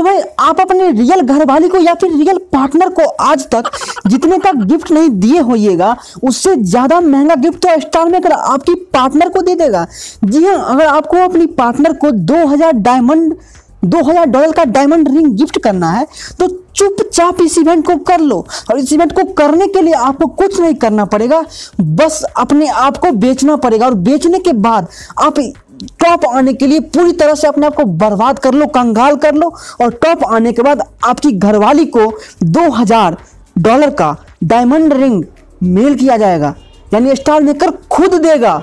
तो भाई आप अपने रियल घरवाली को या फिर रियल पार्टनर को आज तक जितने का गिफ्ट नहीं दिए होइएगा, उससे ज्यादा महंगा गिफ्ट तो स्टारमेकर आपकी पार्टनर को दे देगा। जी हाँ, अगर आपको अपनी पार्टनर को 2000 डॉलर का डायमंड रिंग गिफ्ट करना है तो चुपचाप इस इवेंट को कर लो। और इस इवेंट को करने के लिए आपको कुछ नहीं करना पड़ेगा, बस अपने आप को बेचना पड़ेगा। और बेचने के बाद आप टॉप आने के लिए पूरी तरह से अपने आप को बर्बाद कर लो, कंगाल कर लो। और टॉप आने के बाद आपकी घरवाली को 2000 डॉलर का डायमंड रिंग मेल किया जाएगा, यानी स्टारमेकर खुद देगा।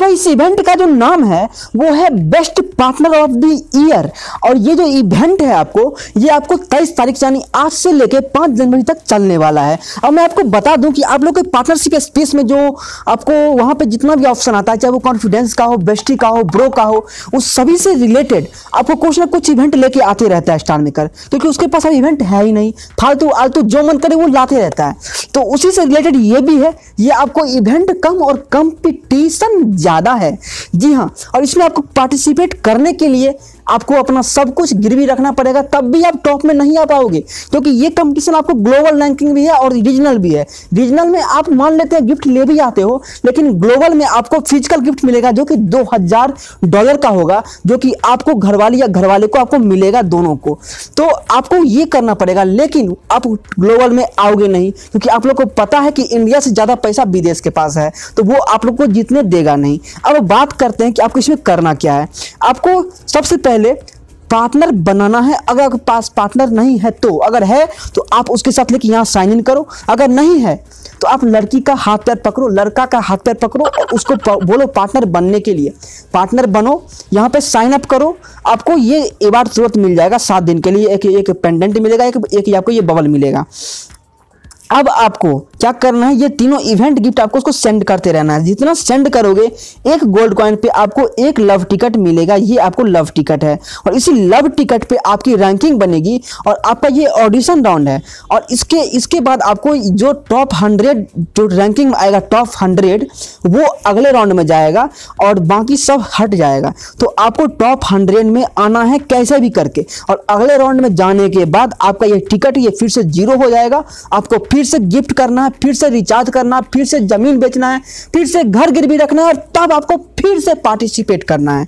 भाई इस इवेंट का जो नाम है वो है best partner of the year. और ये जो इवेंट है आपको, ये आपको 23 तारीख यानी आज से लेके 5 जनवरी तक चलने वाला है। अब मैं आपको बता दूं कि आप लोग के पार्टनरशिप स्पेस में जो आपको वहां पे जितना भी ऑप्शन आता है, चाहे वो कॉन्फिडेंस का हो, बेस्टी का हो, ब्रो का हो, उस सभी से रिलेटेड आपको कुछ ना कुछ इवेंट लेके आते रहता है स्टारमेकर, क्योंकि उसके पास अब इवेंट है ही नहीं। फालतू आलतू जो मन करे वो लाते रहता है। तो उसी से रिलेटेड ये भी है। ये आपको इवेंट कम और कंपटीशन ज़्यादा है। जी हाँ, और इसमें आपको पार्टिसिपेट करने के लिए आपको अपना सब कुछ गिरवी रखना पड़ेगा, तब भी आप टॉप में नहीं आ पाओगे, क्योंकि ये कंपटीशन आपको ग्लोबल रैंकिंग भी है और रीजनल भी है। रीजनल में आप मान लेते हैं गिफ्ट ले भी आते हो, लेकिन ग्लोबल में आपको फिजिकल गिफ्ट मिलेगा जो कि 2000 डॉलर का होगा, जो कि आपको घरवाली या घरवाले को आपको मिलेगा, दोनों को। तो आपको ये करना पड़ेगा, लेकिन आप ग्लोबल में आओगे नहीं, क्योंकि आप लोग को पता है कि इंडिया से ज़्यादा पैसा विदेश के पास है, तो वो आप लोग को जीतने देगा नहीं। अब बात करते हैं कि आपको इसमें करना क्या है। आपको सबसे पहले पार्टनर बनाना है। अगर आपके पास पार्टनर नहीं है तो, अगर है तो आप उसके साथ लेके यहाँ साइन इन करो। अगर नहीं है तो आप लड़की का हाथ पैर पकड़ो, लड़का का हाथ पैर पकड़ो और उसको बोलो पार्टनर बनने के लिए। पार्टनर बनो, यहाँ पे साइन अप करो। आपको ये अवार्ड तुरंत मिल जाएगा 7 दिन के लिए। एक पेंडेंट मिलेगा, एक आपको ये बबल मिलेगा। अब आपको क्या करना है, ये तीनों इवेंट गिफ्ट आपको उसको सेंड करते रहना है। जितना सेंड करोगे 1 गोल्ड कॉइन पे आपको 1 लव टिकट मिलेगा। ये आपको लव टिकट है और इसी लव टिकट पे आपकी रैंकिंग बनेगी और आपका ये ऑडिशन राउंड है। और इसके बाद आपको जो टॉप 100 जो रैंकिंग में आएगा, टॉप 100 वो अगले राउंड में जाएगा और बाकी सब हट जाएगा। तो आपको टॉप 100 में आना है कैसे भी करके। और अगले राउंड में जाने के बाद आपका ये टिकट ये फिर से 0 हो जाएगा। आपको फिर से गिफ्ट करना है, फिर से रिचार्ज करना है, फिर से जमीन बेचना है, फिर से घर गिरवी रखना है और तब आपको फिर से पार्टिसिपेट करना है।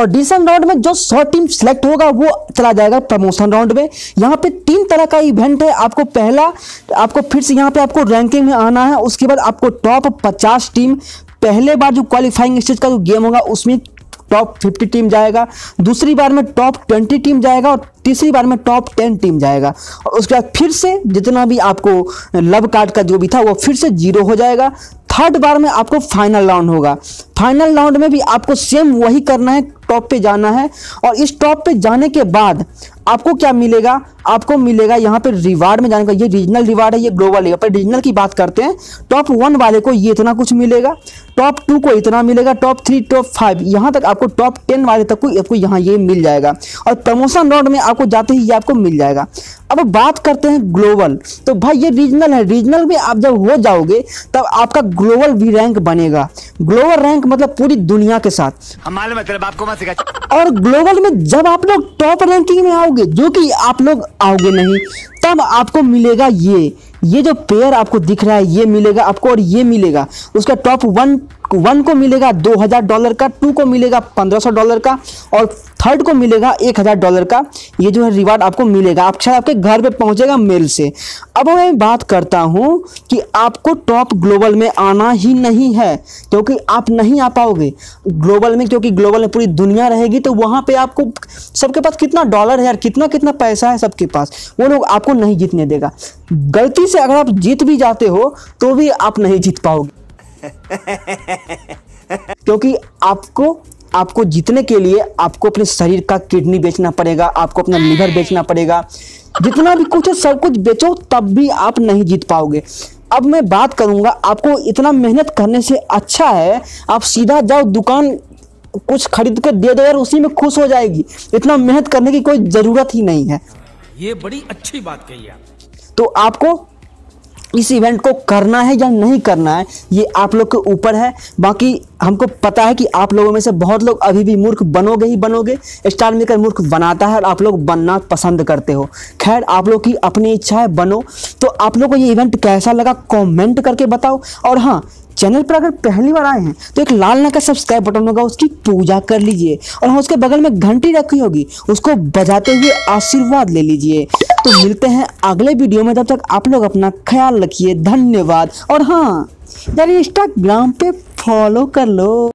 ऑडिशन राउंड में जो 100 टीम सिलेक्ट होगा वो चला जाएगा प्रमोशन राउंड में। यहाँ पे 3 तरह का इवेंट है। आपको पहला, आपको फिर से यहाँ पे आपको रैंकिंग में आना है। उसके बाद आपको टॉप 50 टीम पहले बार जो क्वालिफाइंग स्टेज का जो गेम होगा उसमें टॉप 50 टीम जाएगा, दूसरी बार में टॉप 20 टीम जाएगा और तीसरी बार में टॉप 10 टीम जाएगा। और उसके बाद फिर से जितना भी आपको लव कार्ड का जो भी था वो फिर से 0 हो जाएगा। 3rd बार में आपको फाइनल राउंड होगा। फाइनल राउंड में भी आपको सेम वही करना है, टॉप पे जाना है। और इस टॉप पे जाने के बाद आपको क्या मिलेगा, आपको मिलेगा यहाँ पे रिवार्ड में जाने का। ये रीजनल रिवार्ड है, ये ग्लोबल है। पर रीजनल की बात करते हैं, टॉप 1 वाले को ये इतना कुछ मिलेगा, टॉप 2 को इतना मिलेगा, टॉप 3, टॉप 5 यहाँ तक आपको टॉप 10 वाले तक को आपको यहाँ ये मिल जाएगा। और प्रमोशन राउंड में आपको जाते ही ये आपको मिल जाएगा। अब बात करते हैं ग्लोबल। तो भाई ये रीजनल है, रीजनल में आप जब हो जाओगे तब आपका ग्लोबल भी रैंक बनेगा। ग्लोबल रैंक मतलब पूरी दुनिया के साथ। और ग्लोबल में जब आप लोग टॉप रैंकिंग में आओगे, जो कि आप लोग आओगे नहीं, तब आपको मिलेगा ये जो पेयर आपको दिख रहा है ये मिलेगा आपको। और ये मिलेगा उसका टॉप 1 को मिलेगा 2000 डॉलर का, 2 को मिलेगा 1500 डॉलर का और 3rd को मिलेगा 1000 डॉलर का। ये जो है रिवार्ड आपको मिलेगा, अक्षर आपके घर पे पहुंचेगा मेल से। अब मैं बात करता हूं कि आपको टॉप ग्लोबल में आना ही नहीं है, क्योंकि आप नहीं आ पाओगे ग्लोबल में, क्योंकि ग्लोबल में पूरी दुनिया रहेगी। तो वहाँ पर आपको सबके पास कितना डॉलर है और कितना कितना पैसा है सबके पास, वो लोग आपको नहीं जीतने देगा। गलती से अगर आप जीत भी जाते हो तो भी आप नहीं जीत पाओगे क्योंकि आपको जीतने के लिए आपको अपने शरीर का किडनी बेचना पड़ेगा, आपको अपना लिवर बेचना पड़ेगा, जितना भी कुछ है सब कुछ बेचो तब भी आप नहीं जीत पाओगे। अब मैं बात करूंगा, आपको इतना मेहनत करने से अच्छा है आप सीधा जाओ दुकान कुछ खरीद कर दे दो यार, उसी में खुश हो जाएगी। इतना मेहनत करने की कोई ज़रूरत ही नहीं है। ये बड़ी अच्छी बात कही आप। तो आपको इस इवेंट को करना है या नहीं करना है ये आप लोग के ऊपर है। बाकी हमको पता है कि आप लोगों में से बहुत लोग अभी भी मूर्ख बनोगे ही बनोगे। स्टार मेकर मूर्ख बनाता है और आप लोग बनना पसंद करते हो। खैर आप लोग की अपनी इच्छा है, बनो। तो आप लोग को ये इवेंट कैसा लगा कमेंट करके बताओ। और हाँ, चैनल पर अगर पहली बार आए हैं तो एक लाल रंग का सब्सक्राइब बटन होगा, उसकी पूजा कर लीजिए। और हाँ, उसके बगल में घंटी रखी होगी, उसको बजाते हुए आशीर्वाद ले लीजिए। तो मिलते हैं अगले वीडियो में, तब तक आप लोग अपना ख्याल रखिए, धन्यवाद। और हाँ यार, इंस्टाग्राम पे फॉलो कर लो।